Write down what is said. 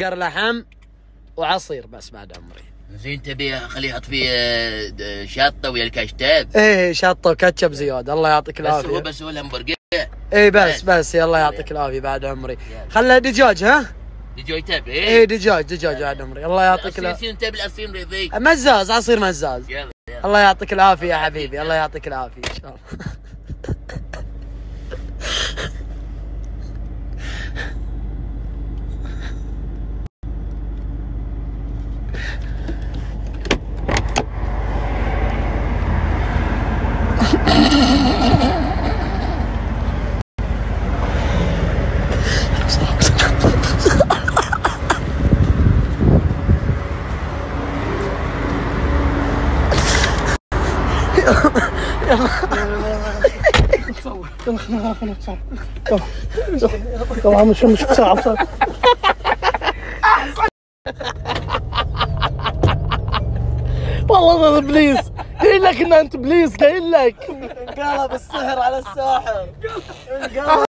قر لحم وعصير بس بعد عمري. زين تبي اخليه احط فيه شطه ويا الكشتاب؟ ايه شطه وكاتشب زياده. الله يعطيك العافيه. بس هو بس ولا همبرجر؟ ايه بس الله يعطيك العافيه بعد عمري. خله دجاج. ها؟ دجاج تبي؟ ايه دجاج بعد عمري. الله يعطيك العافيه. عصير تبي العصير ريضيك؟ مزاز، عصير مزاز. الله يعطيك العافيه يا حبيبي، الله يعطيك العافيه ان شاء الله. طبعا مش بسرعه بصراحه. والله ابليس قايل لك ان انت ابليس، قايل لك قلب السحر على الساحر.